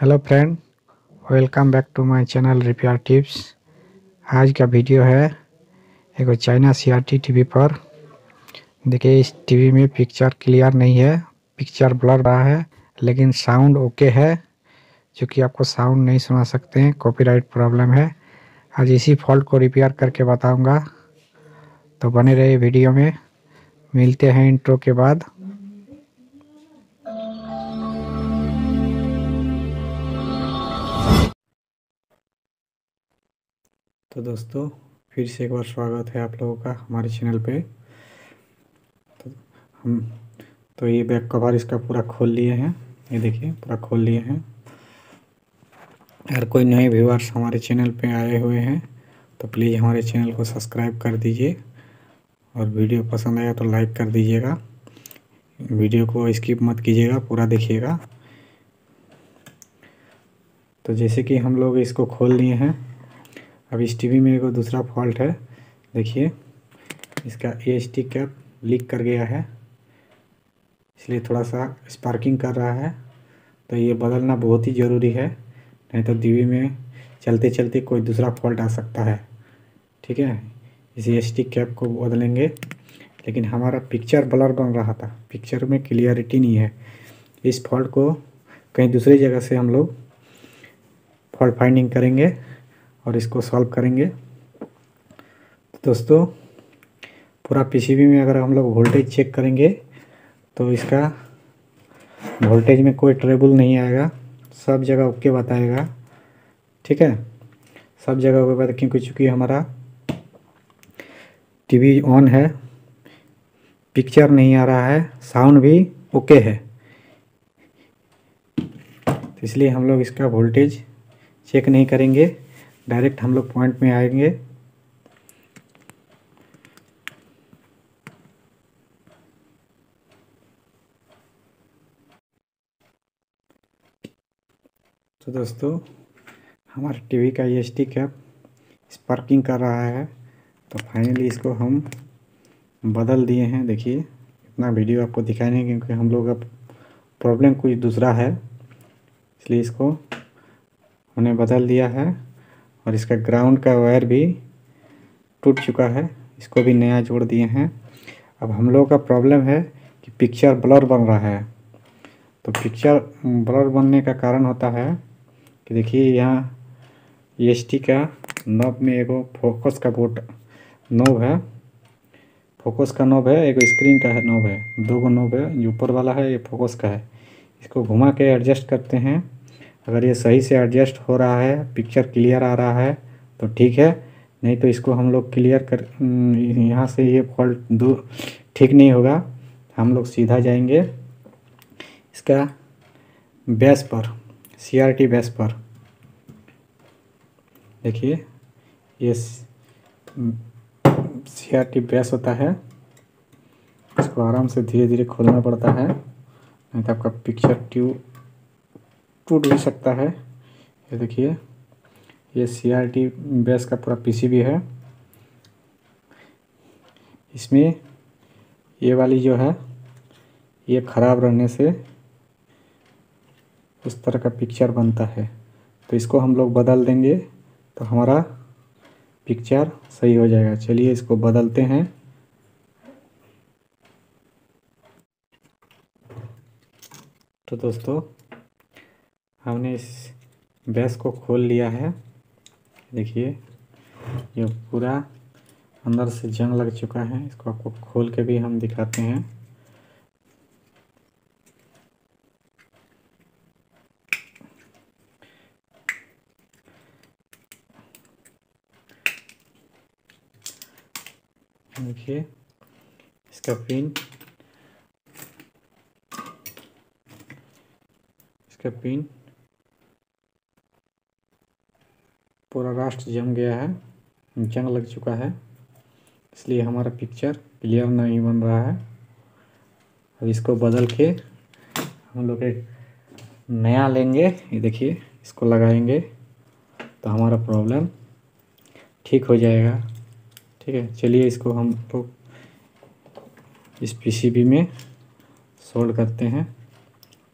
Hello friend, welcome back to my channel repair tips. आज का video है एगो चाइना सीआरटी टीवी पर। देखिए, इस टीवी में पिक्चर क्लियर नहीं है, पिक्चर ब्लर रहा है, लेकिन साउंड ओके है। क्योंकि आपको साउंड नहीं सुना सकते हैं, कॉपीराइट प्रॉब्लम है। आज इसी फॉल्ट को रिपेयर करके बताऊंगा, तो बने रहे वीडियो में। मिलते हैं इंट्रो के बाद। तो दोस्तों, फिर से एक बार स्वागत है आप लोगों का हमारे चैनल पे। तो ये बैक कवर इसका पूरा खोल लिए हैं, ये देखिए पूरा खोल लिए हैं। अगर कोई नए व्यूअर्स हमारे चैनल पे आए हुए हैं तो प्लीज़ हमारे चैनल को सब्सक्राइब कर दीजिए, और वीडियो पसंद आया तो लाइक कर दीजिएगा। वीडियो को स्किप मत कीजिएगा, पूरा देखिएगा। तो जैसे कि हम लोग इसको खोल लिए हैं, अब इस टीवी में एक दूसरा फॉल्ट है। देखिए, इसका एएसटी कैप लीक कर गया है, इसलिए थोड़ा सा स्पार्किंग कर रहा है। तो ये बदलना बहुत ही ज़रूरी है, नहीं तो टीवी में चलते चलते कोई दूसरा फॉल्ट आ सकता है। ठीक है, इस एएसटी कैप को बदलेंगे। लेकिन हमारा पिक्चर ब्लर बन रहा था, पिक्चर में क्लियरिटी नहीं है। इस फॉल्ट को कहीं दूसरी जगह से हम लोग फॉल्ट फाइंडिंग करेंगे और इसको सॉल्व करेंगे। तो दोस्तों, पूरा पीसीबी में अगर हम लोग वोल्टेज चेक करेंगे तो इसका वोल्टेज में कोई ट्रेबल नहीं आएगा, सब जगह ओके बताएगा। ठीक है, सब जगह ओके बताएगा, क्योंकि चूँकि हमारा टीवी ऑन है, पिक्चर नहीं आ रहा है, साउंड भी ओके है, तो इसलिए हम लोग इसका वोल्टेज चेक नहीं करेंगे। डायरेक्ट हम लोग पॉइंट में आएंगे। तो दोस्तों, हमारे टीवी का एएसटी कैप स्पार्किंग कर रहा है, तो फाइनली इसको हम बदल दिए हैं। देखिए, इतना वीडियो आपको दिखाई नहीं, क्योंकि हम लोग अब प्रॉब्लम कुछ दूसरा है, इसलिए इसको हमने बदल दिया है। और इसका ग्राउंड का वायर भी टूट चुका है, इसको भी नया जोड़ दिए हैं। अब हम लोगों का प्रॉब्लम है कि पिक्चर ब्लर बन रहा है। तो पिक्चर ब्लर बनने का कारण होता है कि देखिए, यहाँ एएसटी का नॉब में एगो फोकस का बोट नॉब है, फोकस का नॉब है, एगो स्क्रीन का नॉब है, दो गो नॉब है। जो ऊपर वाला है ये फोकस का है, इसको घुमा के एडजस्ट करते हैं। अगर ये सही से एडजस्ट हो रहा है, पिक्चर क्लियर आ रहा है तो ठीक है, नहीं तो इसको हम लोग क्लियर कर, यहाँ से ये फॉल्ट दूर ठीक नहीं होगा। हम लोग सीधा जाएंगे इसका बेस पर, सीआरटी बेस पर। देखिए, ये सीआरटी बेस होता है, इसको आराम से धीरे धीरे खोलना पड़ता है, नहीं तो आपका पिक्चर ट्यूब टूट भी सकता है। ये देखिए, ये सीआरटी बेस का पूरा पीसीबी है। इसमें ये वाली जो है, ये ख़राब रहने से उस तरह का पिक्चर बनता है, तो इसको हम लोग बदल देंगे तो हमारा पिक्चर सही हो जाएगा। चलिए इसको बदलते हैं। तो दोस्तों, हमने इस बेस को खोल लिया है। देखिए, ये पूरा अंदर से जंग लग चुका है, इसको आपको खोल के भी हम दिखाते हैं। देखिए, इसका पिन पूरा रास्ट जम गया है, जंग लग चुका है, इसलिए हमारा पिक्चर क्लियर नहीं बन रहा है। अब इसको बदल के हम लोग एक नया लेंगे। ये देखिए, इसको लगाएंगे तो हमारा प्रॉब्लम ठीक हो जाएगा। ठीक है, चलिए इसको हम लोग इस पीसीबी में सोल्ड करते हैं,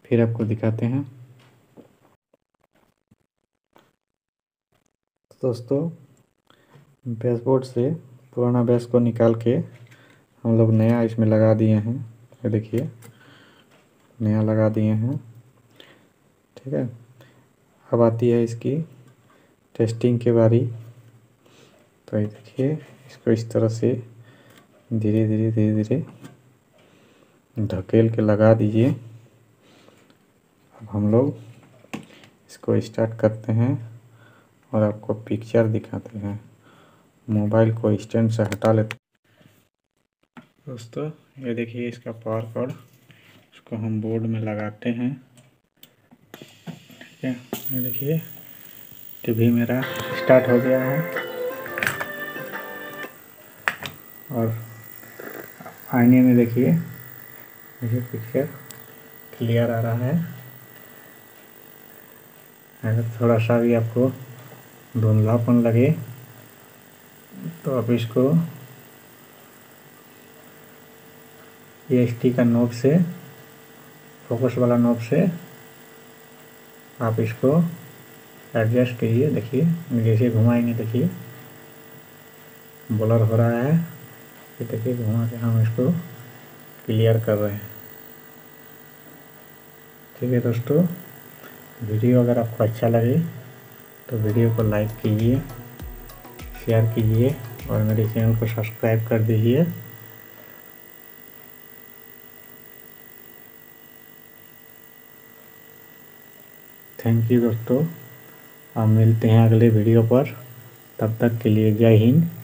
फिर आपको दिखाते हैं। दोस्तों बेसबोर्ड से पुराना बेस को निकाल के हम लोग नया इसमें लगा दिए हैं। ये देखिए नया लगा दिए हैं। ठीक है, अब आती है इसकी टेस्टिंग के बारी। तो ये देखिए इसको इस तरह से धीरे धीरे धीरे धीरे ढकेल के लगा दीजिए। अब हम लोग इसको स्टार्ट करते हैं और आपको पिक्चर दिखाते हैं। मोबाइल को स्टैंड से हटा लेते हैं। दोस्तों ये देखिए इसका पावर कॉर्ड, इसको हम बोर्ड में लगाते हैं। ठीक है, ये देखिए टीवी मेरा स्टार्ट हो गया है और आईने में देखिए मुझे पिक्चर क्लियर आ रहा है। अगर थोड़ा सा भी आपको धुंधलापन लगे तो आप इसको EST का नॉब से, फोकस वाला नॉब से आप इसको एडजस्ट कीजिए। देखिए जैसे घुमाएंगे देखिए ब्लर हो रहा है। ये देखिए घुमा के हम इसको क्लियर कर रहे हैं। ठीक है दोस्तों, वीडियो अगर आपको अच्छा लगे तो वीडियो को लाइक कीजिए, शेयर कीजिए और मेरे चैनल को सब्सक्राइब कर दीजिए। थैंक यू दोस्तों, हम मिलते हैं अगले वीडियो पर। तब तक के लिए जय हिंद।